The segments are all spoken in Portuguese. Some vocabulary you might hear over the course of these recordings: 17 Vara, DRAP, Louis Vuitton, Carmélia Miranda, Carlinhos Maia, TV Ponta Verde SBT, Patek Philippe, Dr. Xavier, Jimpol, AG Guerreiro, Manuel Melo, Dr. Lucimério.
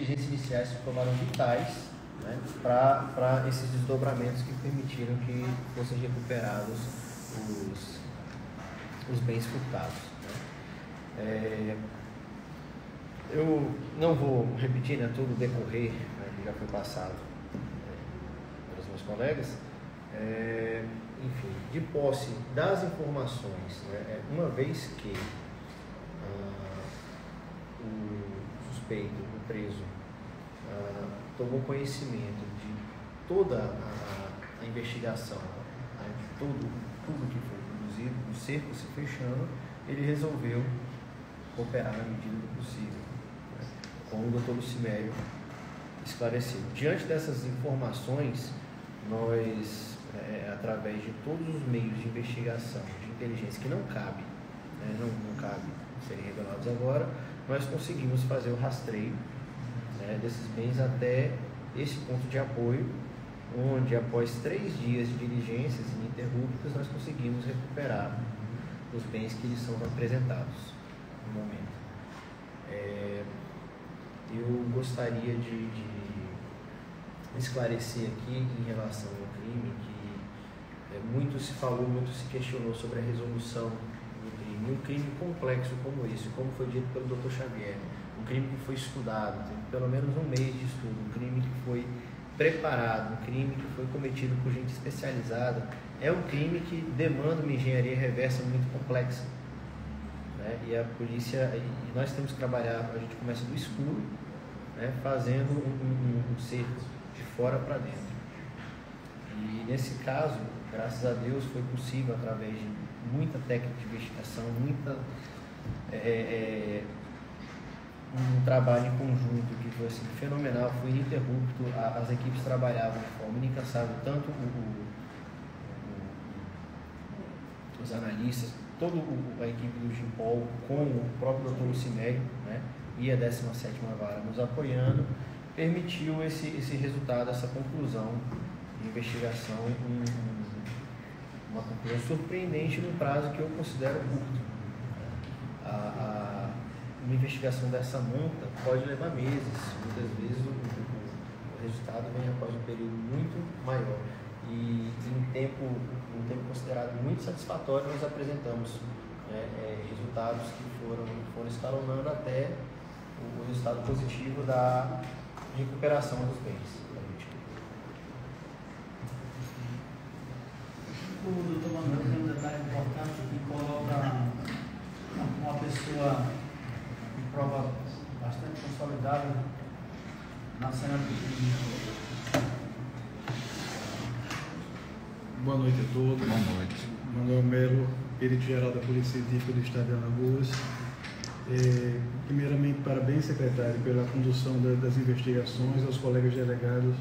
inteligências iniciais se provaram vitais, né, para esses desdobramentos que permitiram que fossem recuperados os bens furtados. Né. Eu não vou repetir, né, todo o decorrer, né, que já foi passado, né, pelos meus colegas. Enfim, de posse das informações, né, uma vez que o suspeito, o preso, tomou conhecimento de toda a investigação, né, de tudo que foi produzido, o cerco se fechando, ele resolveu operar na medida do possível, né, como o Dr. Lucimério esclareceu. Diante dessas informações, nós, através de todos os meios de investigação, de inteligência, que não cabe, né, não cabe serem revelados agora, nós conseguimos fazer o rastreio, né, desses bens até esse ponto de apoio, onde após 3 dias de diligências ininterruptas, nós conseguimos recuperar os bens que lhes são apresentados no momento. Eu gostaria de esclarecer aqui em relação ao crime, que muito se falou, muito se questionou sobre a resolução do crime. Um crime complexo como esse, como foi dito pelo Dr. Xavier, um crime que foi estudado, teve pelo menos um mês de estudo, um crime que foi preparado, um crime que foi cometido por gente especializada, é um crime que demanda uma engenharia reversa muito complexa, né? E a polícia, e nós temos que trabalhar, a gente começa do escuro, né, fazendo um cerco de fora para dentro. E nesse caso, graças a Deus, foi possível, através de muita técnica de investigação, um trabalho em conjunto que foi assim, fenomenal, foi ininterrupto, as equipes trabalhavam de forma incansável, tanto os analistas, toda a equipe do Jimpol, com o próprio Dr. Lucimério, né, e a 17ª Vara nos apoiando, permitiu esse resultado, essa conclusão de investigação, uma conclusão surpreendente no prazo que eu considero curto. Uma investigação dessa monta pode levar meses, muitas vezes o resultado vem após um período muito maior. E em um tempo considerado muito satisfatório, nós apresentamos, né, resultados que foram escalonando até o resultado positivo da recuperação dos bens. O doutor Manuel tem um detalhe importante que coloca uma pessoa de prova bastante consolidada na cena do crime. Boa noite a todos. Boa noite. Manuel Melo, perito-geral da Polícia Científica do Estado de Alagoas. Primeiramente, parabéns, secretário, pela condução das investigações, aos colegas delegados,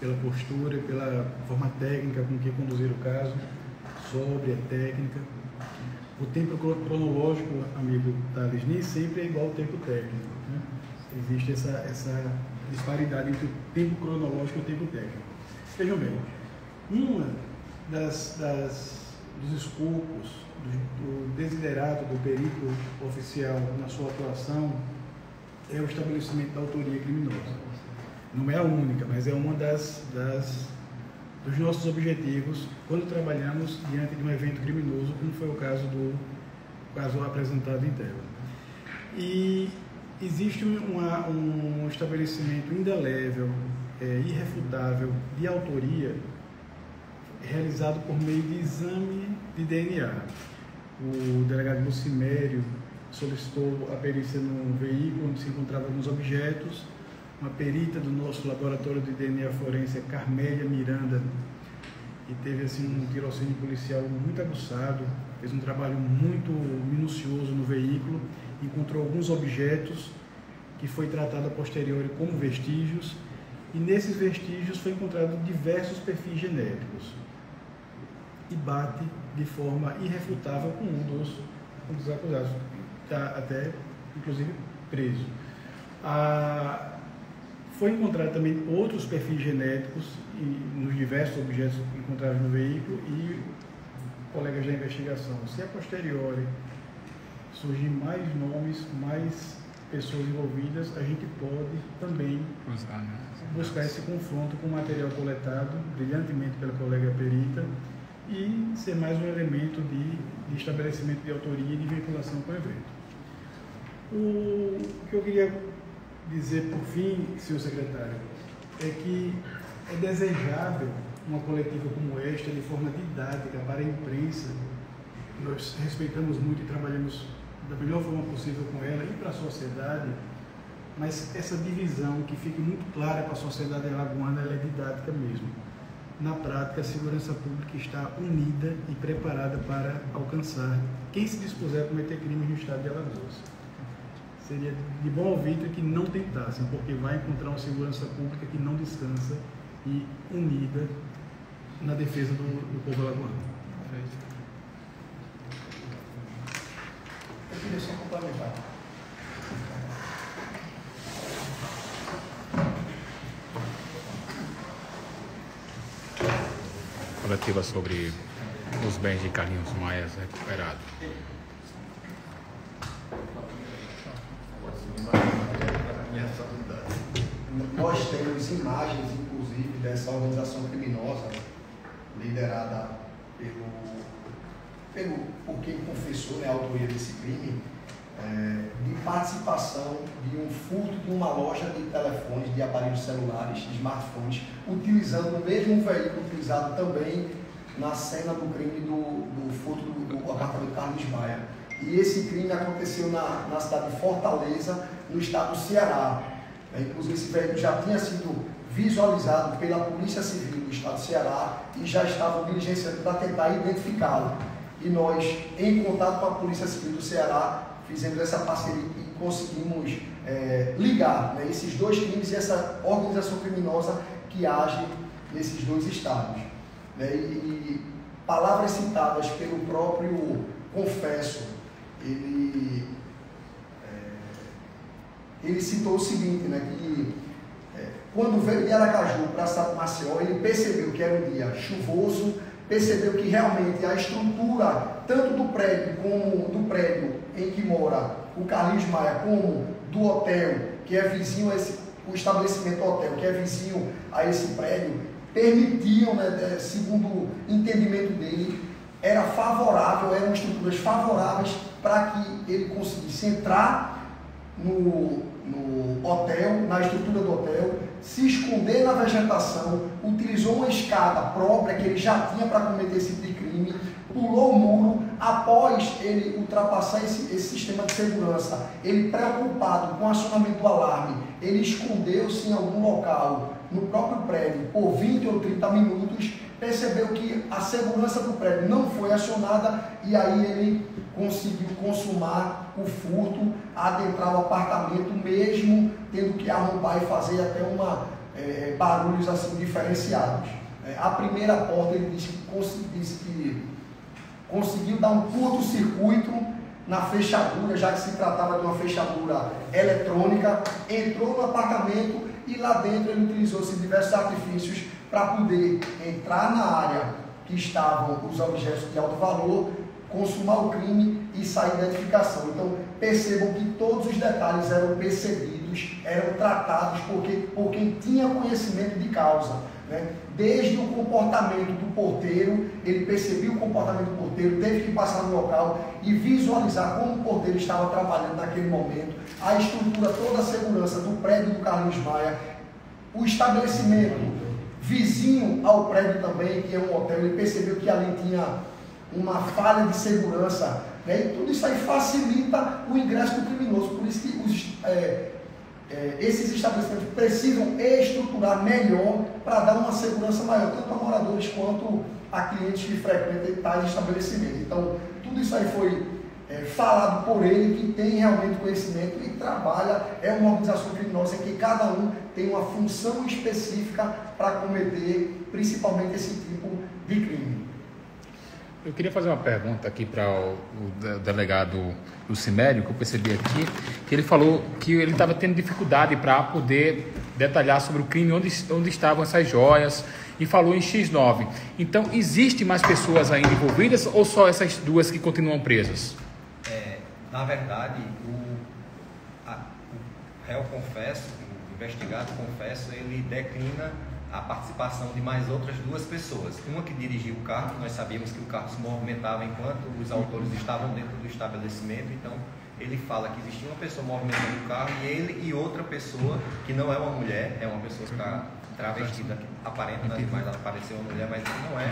pela postura, pela forma técnica com que conduziram o caso, sobre a técnica. O tempo cronológico, amigo Thales, nem sempre é igual ao tempo técnico, né? Existe essa disparidade entre o tempo cronológico e o tempo técnico. Vejam bem, uma dos escopos do desiderato do perito oficial na sua atuação é o estabelecimento da autoria criminosa. Não é a única, mas é uma dos nossos objetivos quando trabalhamos diante de um evento criminoso, como foi o caso apresentado em tela. E existe um estabelecimento indelével, irrefutável de autoria, realizado por meio de exame de DNA. O delegado Lucimério solicitou a perícia num veículo onde se encontravam alguns objetos. Uma perita do nosso laboratório de DNA forense, Carmélia Miranda, que teve assim um tirocínio policial muito aguçado, fez um trabalho muito minucioso no veículo, encontrou alguns objetos que foi tratado a posteriori como vestígios, e nesses vestígios foi encontrado diversos perfis genéticos e bate de forma irrefutável com um dos acusados, está até inclusive preso. Foi encontrado também outros perfis genéticos nos diversos objetos encontrados no veículo, e colegas da investigação, se a posteriori surgir mais nomes, mais pessoas envolvidas, a gente pode também buscar esse confronto com o material coletado brilhantemente pela colega perita e ser mais um elemento de estabelecimento de autoria e de vinculação com o evento. O que eu queria dizer por fim, senhor secretário, é que é desejável uma coletiva como esta de forma didática para a imprensa. Nós respeitamos muito e trabalhamos da melhor forma possível com ela e para a sociedade, mas essa divisão que fica muito clara para a sociedade alagoana, ela é didática mesmo. Na prática, a segurança pública está unida e preparada para alcançar quem se dispuser a cometer crimes no estado de Alagoas. Seria de bom ouvido que não tentassem, porque vai encontrar uma segurança pública que não descansa e unida na defesa do povo alagoano. Eu queria só complementar. Coletiva sobre os bens de Carlinhos Maia recuperados. Nós temos imagens, inclusive, dessa organização criminosa liderada por quem confessou, né, a autoria desse crime, de participação de um furto de uma loja de telefones, de aparelhos celulares, de smartphones, utilizando o mesmo veículo utilizado também na cena do crime do furto do apartamento de Carlinhos Maia. E esse crime aconteceu na cidade de Fortaleza, no estado do Ceará. Inclusive, esse veículo já tinha sido visualizado pela Polícia Civil do estado do Ceará e já estavam diligenciando para tentar identificá-lo. E nós, em contato com a Polícia Civil do Ceará, fizemos essa parceria e conseguimos ligar, né, esses dois crimes e essa organização criminosa que age nesses dois estados. Né? E palavras citadas pelo próprio confesso, ele citou o seguinte, né, que quando veio de Aracaju para São Maceió, ele percebeu que era um dia chuvoso, percebeu que realmente a estrutura, tanto do prédio como do prédio em que mora o Carlinhos Maia, como do hotel, que é vizinho a esse, o estabelecimento hotel, que é vizinho a esse prédio, permitiam, né, segundo o entendimento dele, era favorável, eram estruturas favoráveis para que ele conseguisse entrar no hotel, na estrutura do hotel, se esconder na vegetação, utilizou uma escada própria que ele já tinha para cometer esse tipo de crime, pulou o muro. Após ele ultrapassar esse sistema de segurança, ele, preocupado com o acionamento do alarme, ele escondeu-se em algum local no próprio prédio por 20 ou 30 minutos, percebeu que a segurança do prédio não foi acionada e aí ele conseguiu consumar o furto, adentrar o apartamento, mesmo tendo que arrombar e fazer até barulhos assim diferenciados. A primeira porta ele disse que conseguiu dar um curto-circuito na fechadura, já que se tratava de uma fechadura eletrônica, entrou no apartamento e lá dentro ele utilizou-se diversos artifícios para poder entrar na área que estavam os objetos de alto valor, consumar o crime e sair da edificação. Então, percebam que todos os detalhes eram percebidos, eram tratados por quem tinha conhecimento de causa. Né? Desde o comportamento do porteiro, ele percebeu o comportamento do porteiro, teve que passar no local e visualizar como o porteiro estava trabalhando naquele momento, a estrutura, toda a segurança do prédio do Carlinhos Maia, o estabelecimento vizinho ao prédio também, que é um hotel, ele percebeu que ali tinha uma falha de segurança, né? E tudo isso aí facilita o ingresso do criminoso. Por isso que esses estabelecimentos precisam estruturar melhor para dar uma segurança maior, tanto a moradores quanto a clientes que frequentam tais estabelecimentos. Então, tudo isso aí foi falado por ele, que tem realmente conhecimento e trabalha, é uma organização criminosa que cada um tem uma função específica para cometer principalmente esse tipo de crime. Eu queria fazer uma pergunta aqui para o delegado Lucimério, que eu percebi aqui, que ele falou que ele estava tendo dificuldade para poder detalhar sobre o crime, onde estavam essas joias, e falou em X9. Então, existem mais pessoas ainda envolvidas ou só essas duas que continuam presas? Na verdade, o réu confesso, o investigado, confesso, ele declina a participação de mais outras duas pessoas. Uma que dirigiu o carro, nós sabíamos que o carro se movimentava enquanto os autores estavam dentro do estabelecimento, então ele fala que existia uma pessoa movimentando o carro e ele e outra pessoa, que não é uma mulher, é uma pessoa que está travestida, aparenta nas imagens, ela pareceu uma mulher, mas não é.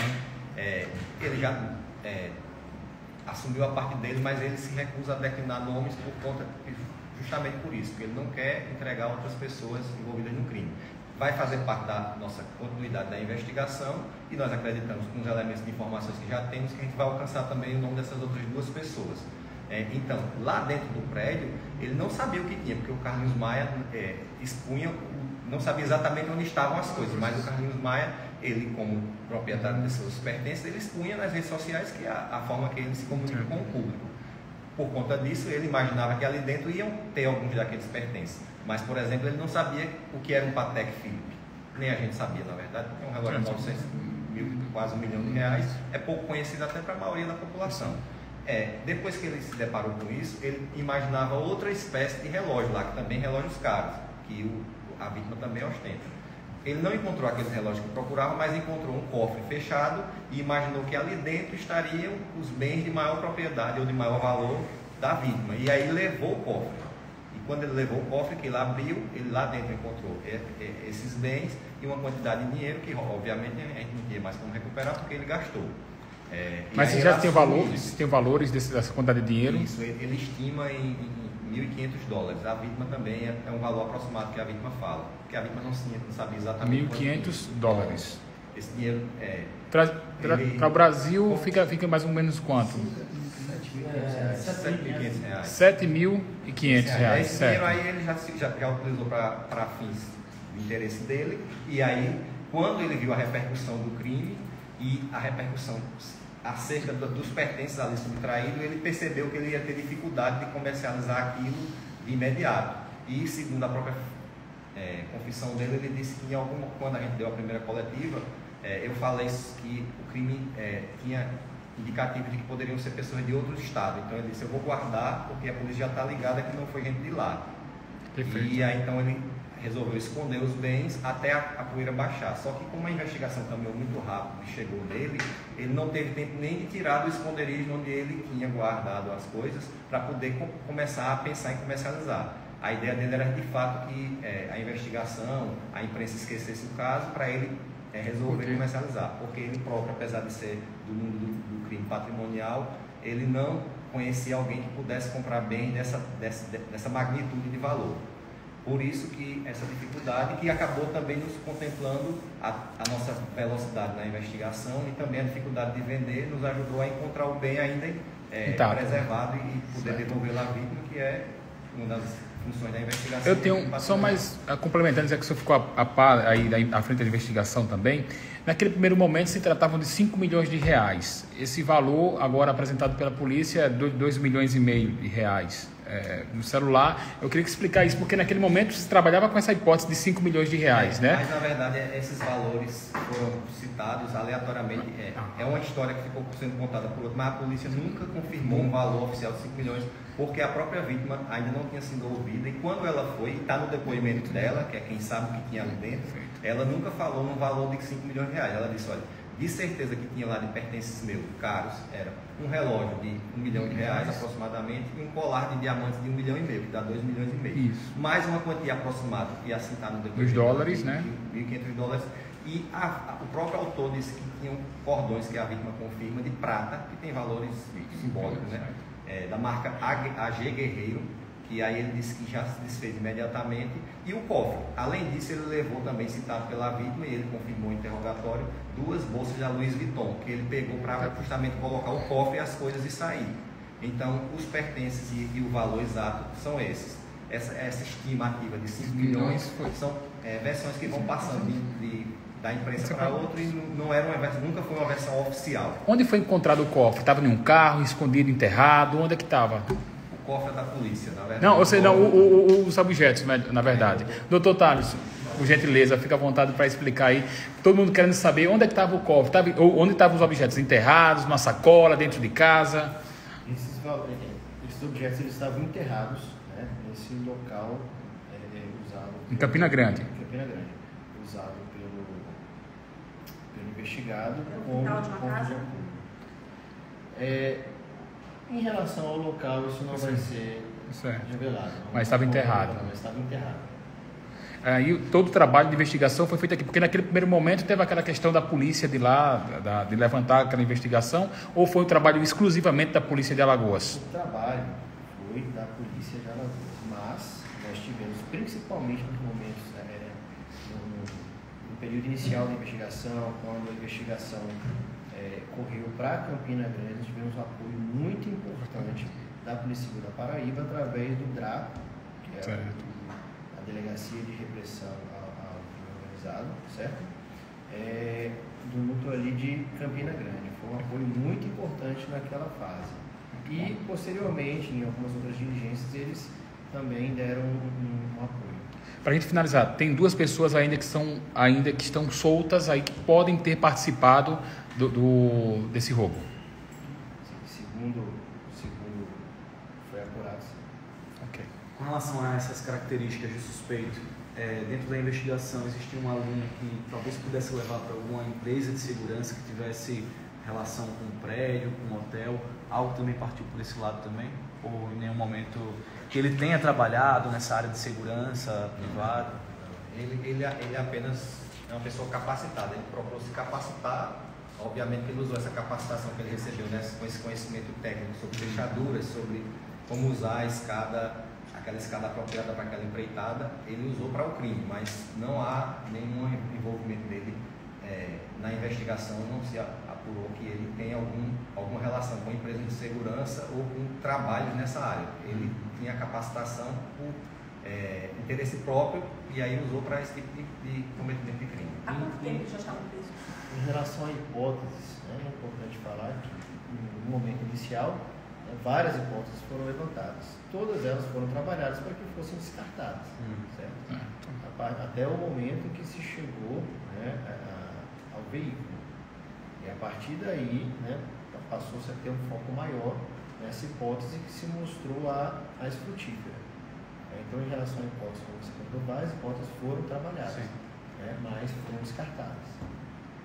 Ele já assumiu a parte dele, mas ele se recusa a declinar nomes por conta, justamente por isso, porque ele não quer entregar outras pessoas envolvidas no crime. Vai fazer parte da nossa continuidade da investigação e nós acreditamos com os elementos de informações que já temos que a gente vai alcançar também o nome dessas outras duas pessoas. Então, lá dentro do prédio, ele não sabia o que tinha, porque o Carlinhos Maia expunha, não sabia exatamente onde estavam as coisas, mas o Carlinhos Maia, ele como proprietário de seus pertences, ele expunha nas redes sociais, que é a forma que ele se comunica com o público. Por conta disso, ele imaginava que ali dentro iam ter alguns daqueles pertences, mas, por exemplo, ele não sabia o que era um Patek Philippe, nem a gente sabia, na verdade, é um relógio de 900 mil, quase R$1 milhão, é pouco conhecido até para a maioria da população. Depois que ele se deparou com isso, ele imaginava outra espécie de relógio lá, que também relógios caros, que a vítima também ostenta. Ele não encontrou aqueles relógios que procurava, mas encontrou um cofre fechado e imaginou que ali dentro estariam os bens de maior propriedade ou de maior valor da vítima. E aí levou o cofre. E quando ele levou o cofre, que ele abriu, ele lá dentro encontrou esses bens e uma quantidade de dinheiro que, obviamente, a gente não tinha mais como recuperar porque ele gastou. Mas se já tem valores, dessa quantidade de dinheiro? Isso, ele estima em $1.500. A vítima também é um valor aproximado que a vítima fala, porque a vítima não sabia exatamente. $1.500. Esse dinheiro é... Para o Brasil fica mais ou menos quanto? R$7.500. R$7.500. Esse dinheiro aí ele já utilizou para fins do interesse dele. E aí, quando ele viu a repercussão do crime e a repercussão acerca dos pertences ali subtraídos, ele percebeu que ele ia ter dificuldade de comercializar aquilo de imediato. E, segundo a própria confissão dele, ele disse que quando a gente deu a primeira coletiva, eu falei que o crime tinha indicativo de que poderiam ser pessoas de outros estados. Então ele disse, eu vou guardar, porque a polícia já está ligada que não foi gente de lá. Perfeito. E aí então ele resolveu esconder os bens até a poeira baixar. Só que como a investigação caminhou muito rápido e chegou nele, ele não teve tempo nem de tirar do esconderijo onde ele tinha guardado as coisas para poder começar a pensar em comercializar. A ideia dele era de fato que a investigação, a imprensa esquecesse o caso para ele resolver comercializar. Porque ele próprio, apesar de ser do mundo do crime patrimonial, ele não conhecia alguém que pudesse comprar bem dessa magnitude de valor. Por isso que essa dificuldade que acabou também nos contemplando a nossa velocidade na investigação e também a dificuldade de vender nos ajudou a encontrar o bem ainda preservado e poder devolver à vítima, que é uma das funções da investigação. Eu tenho, só mais complementando, já que o senhor ficou a par aí à frente da investigação também, naquele primeiro momento se tratavam de R$5 milhões. Esse valor agora apresentado pela polícia é R$2,5 milhões. No celular, eu queria explicar isso, porque naquele momento você trabalhava com essa hipótese de R$5 milhões, né? Mas, na verdade, esses valores foram citados aleatoriamente. É uma história que ficou sendo contada por outro, mas a polícia nunca confirmou um valor oficial de R$5 milhões, porque a própria vítima ainda não tinha sido ouvida, e quando ela foi, está no depoimento dela, que é quem sabe o que tinha ali dentro, ela nunca falou num valor de R$5 milhões. Ela disse, olha, de certeza que tinha lá de pertences meus caros, era um relógio de R$1 milhão aproximadamente e um colar de diamantes de R$1,5 milhão, que dá R$2,5 milhões. Isso. Mais uma quantia aproximada, que assim está no depoimento. Os dólares, né? R$1.500. E o próprio autor disse que tinham cordões, que a vítima confirma, de prata, que tem valores simbólicos, né? Da marca AG Guerreiro, que aí ele disse que já se desfez imediatamente, e o cofre. Além disso, ele levou também, citado pela vítima, e ele confirmou o interrogatório, duas bolsas da Louis Vuitton, que ele pegou para justamente colocar o cofre e as coisas e sair. Então, os pertences e o valor exato são esses. Essa estimativa de R$5 milhões são versões que vão passando da imprensa para outra, e não era uma versão, nunca foi uma versão oficial. Onde foi encontrado o cofre? Estava em um carro, escondido, enterrado? Onde é que estava? Cofre da polícia, na verdade. Não, eu sei, não, os objetos, na verdade. Doutor Thales, por gentileza, fica à vontade para explicar aí. Todo mundo querendo saber onde é que estava o cofre, onde estavam os objetos enterrados, numa sacola, dentro de casa. Esses objetos eles estavam enterrados, né, nesse local usado Em Campina Grande. Em Campina Grande. Usado pelo investigado como ponto de apoio. Em relação ao local, isso não vai ser revelado. Mas estava enterrado. Mas estava enterrado. Aí todo o trabalho de investigação foi feito aqui, porque naquele primeiro momento teve aquela questão da polícia de lá, de levantar aquela investigação, ou foi um trabalho exclusivamente da polícia de Alagoas? O trabalho foi da polícia de Alagoas, mas nós tivemos, principalmente nos momentos, no período inicial da investigação, quando a investigação correu para Campina Grande, nós tivemos um apoio muito importante da Polícia Civil da Paraíba, através do DRAP, que é a Delegacia de Repressão ao Crime Organizado, certo? Do núcleo ali de Campina Grande. Foi um apoio muito importante naquela fase. E, posteriormente, em algumas outras diligências, eles também deram um apoio. Para a gente finalizar, tem duas pessoas ainda que estão soltas aí, que podem ter participado desse roubo. Segundo foi apurado, sim. Ok. Com relação a essas características de suspeito, dentro da investigação existia um aluno que talvez pudesse levar para alguma empresa de segurança que tivesse relação com um prédio, com um hotel, algo também partiu por esse lado também? Ou em nenhum momento que ele tenha trabalhado nessa área de segurança privada? Ele apenas é uma pessoa capacitada, ele procurou se capacitar, obviamente ele usou essa capacitação que ele recebeu, né, com esse conhecimento técnico sobre fechaduras, sobre como usar a escada, aquela escada apropriada para aquela empreitada, ele usou para o crime, mas não há nenhum envolvimento dele na investigação, não se apurou que ele tem alguma relação com a empresa de segurança ou com trabalho nessa área. Ele tinha capacitação por interesse próprio e aí usou para esse tipo de cometimento de crime. Há quanto tempo já estava preso? Em relação a hipóteses, é importante falar que no momento inicial várias hipóteses foram levantadas. Todas elas foram trabalhadas para que fossem descartadas, certo? Até o momento que se chegou ao veículo. E a partir daí, passou-se a ter um foco maior nessa hipótese que se mostrou a mais frutífera. Então, em relação à hipótese, como você contou, várias hipóteses foram trabalhadas, mas foram descartadas.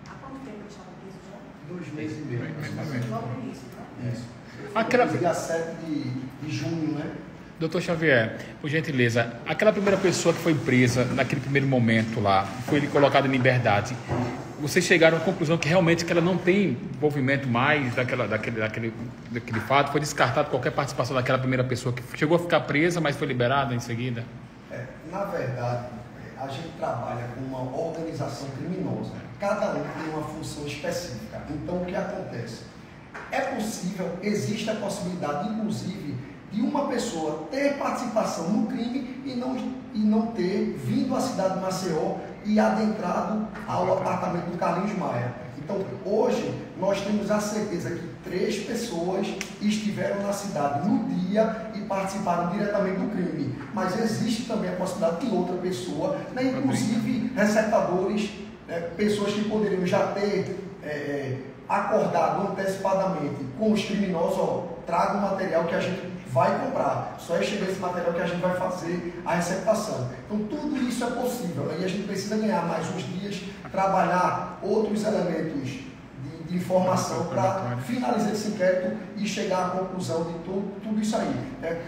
Há quanto tempo eu estava preso já? 2 meses e meio. Logo no início, né? Isso. Aquela... Dia 7 de junho, né? Doutor Xavier, por gentileza, aquela primeira pessoa que foi presa naquele primeiro momento lá, foi ele colocado em liberdade, vocês chegaram à conclusão que realmente que ela não tem envolvimento mais daquele fato, foi descartado qualquer participação daquela primeira pessoa que chegou a ficar presa, mas foi liberada em seguida? Na verdade, a gente trabalha com uma organização criminosa, cada um tem uma função específica, então o que acontece? É possível, existe a possibilidade, inclusive, de uma pessoa ter participação no crime e não ter vindo à cidade de Maceió e adentrado ao apartamento do Carlinhos Maia. Então, hoje, nós temos a certeza que 3 pessoas estiveram na cidade no dia e participaram diretamente do crime. Mas existe também a possibilidade de outra pessoa, inclusive receptadores, pessoas que poderiam já ter acordado antecipadamente com os criminosos, traga o material que a gente vai comprar, só é chegar esse material que a gente vai fazer a receptação. Então tudo isso é possível, e a gente precisa ganhar mais uns dias, trabalhar outros elementos de informação para finalizar esse inquérito e chegar à conclusão de tudo isso aí.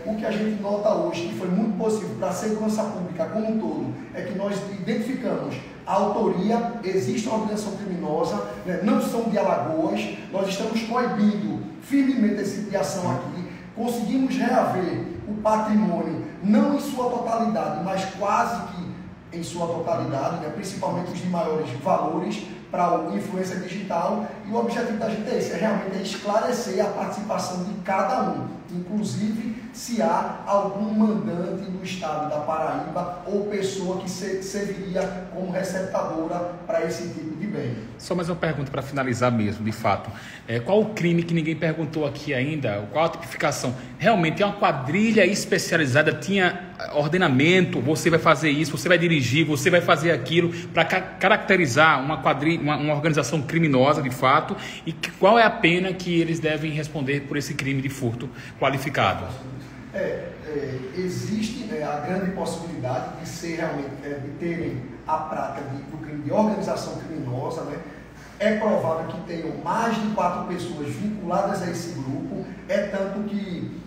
O que a gente nota hoje, que foi muito positivo para a segurança pública como um todo, é que nós identificamos a autoria, existe uma organização criminosa, não são de Alagoas, nós estamos proibindo firmemente esse tipo de ação aqui, conseguimos reaver o patrimônio, não em sua totalidade, mas quase que em sua totalidade, principalmente os de maiores valores, para a influência digital, e o objetivo da gente é esse, realmente esclarecer a participação de cada um, inclusive se há algum mandante no estado da Paraíba ou pessoa que serviria como receptadora para esse tipo de bem. Só mais uma pergunta para finalizar mesmo, de fato. Qual o crime que ninguém perguntou aqui ainda? Qual a tipificação? Realmente é uma quadrilha especializada, tinha ordenamento, você vai fazer isso, você vai dirigir, você vai fazer aquilo, para caracterizar uma quadrilha, uma organização criminosa, de fato, e qual é a pena que eles devem responder por esse crime de furto qualificado? existe a grande possibilidade de ser realmente, de terem a prática do crime de organização criminosa, né? É provável que tenham mais de 4 pessoas vinculadas a esse grupo, é tanto que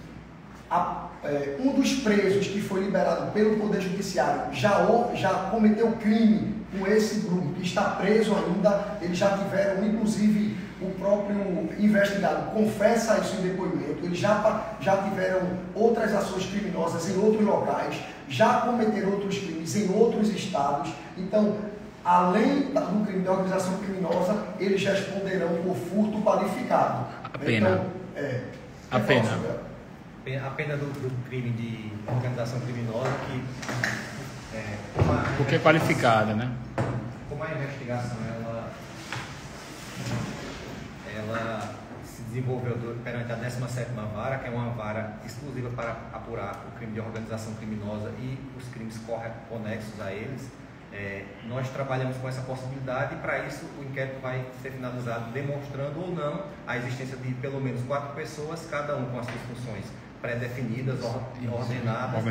um dos presos que foi liberado pelo Poder Judiciário já cometeu crime com esse grupo, que está preso ainda. Eles já tiveram, inclusive, o próprio investigado confessa isso em depoimento, eles já tiveram outras ações criminosas em outros locais, já cometeram outros crimes em outros estados. Então, além do crime de organização criminosa, eles já responderão por furto qualificado. A pena. Então, a pena. A pena do crime de organização criminosa que... porque é qualificada, né? Como a investigação, ela se desenvolveu perante a 17ª Vara, que é uma vara exclusiva para apurar o crime de organização criminosa e os crimes conexos a eles. Nós trabalhamos com essa possibilidade e, para isso, o inquérito vai ser finalizado demonstrando ou não a existência de pelo menos 4 pessoas, cada um com as suas funções pré-definidas, ordenadas.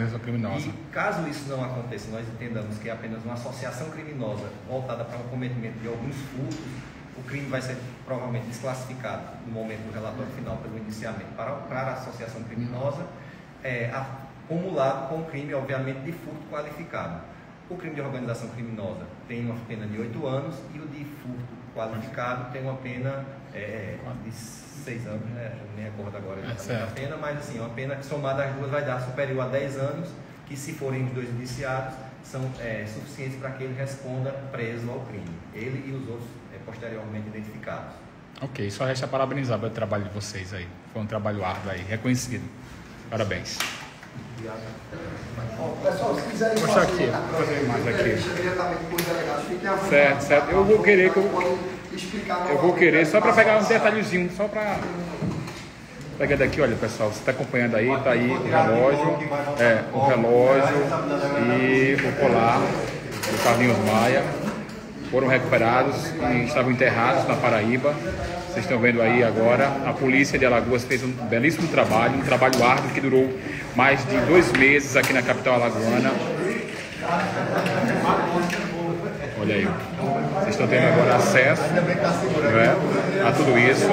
E, caso isso não aconteça, nós entendamos que é apenas uma associação criminosa voltada para o cometimento de alguns furtos, o crime vai ser provavelmente desclassificado no momento do relatório final pelo indiciamento para a associação criminosa, acumulado com o crime, obviamente, de furto qualificado. O crime de organização criminosa tem uma pena de 8 anos e o de furto qualificado tem uma pena de 6 anos, não me recordo agora exatamente a pena, mas assim, uma pena que somada às duas vai dar superior a 10 anos, que, se forem os 2 indiciados, são suficientes para que ele responda preso ao crime, ele e os outros posteriormente identificados. Ok, só resta parabenizar pelo trabalho de vocês aí. Foi um trabalho árduo aí, reconhecido. Parabéns. Obrigado. Bom, pessoal, se quiserem fazer mais aqui. Certo. Eu vou querer que eu vou querer só para pegar uns detalhezinhos, só para pegar daqui, olha, pessoal, você está acompanhando aí, tá aí o relógio, o relógio e o colar do Carlinhos Maia. Foram recuperados e estavam enterrados na Paraíba. Vocês estão vendo aí agora. A polícia de Alagoas fez um belíssimo trabalho, um trabalho árduo que durou mais de 2 meses aqui na capital alagoana. Olha aí. Vocês estão tendo agora acesso a tudo isso.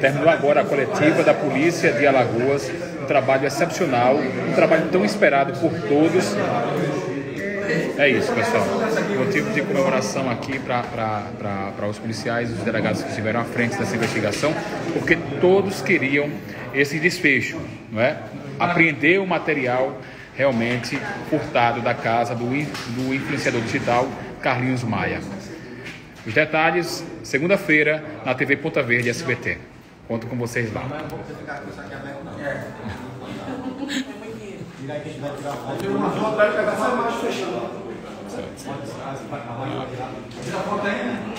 Terminou agora a coletiva da polícia de Alagoas. Um trabalho excepcional, um trabalho tão esperado por todos. É isso, pessoal. Motivo de comemoração aqui para os policiais, os delegados que estiveram à frente dessa investigação, porque todos queriam esse desfecho, não é? Apreender o material realmente furtado da casa do influenciador digital Carlinhos Maia. Os detalhes, segunda-feira, na TV Ponta Verde SBT. Conto com vocês lá. Tem uma foto aí, pegar essa imagem fechando. Tira a foto aí, né?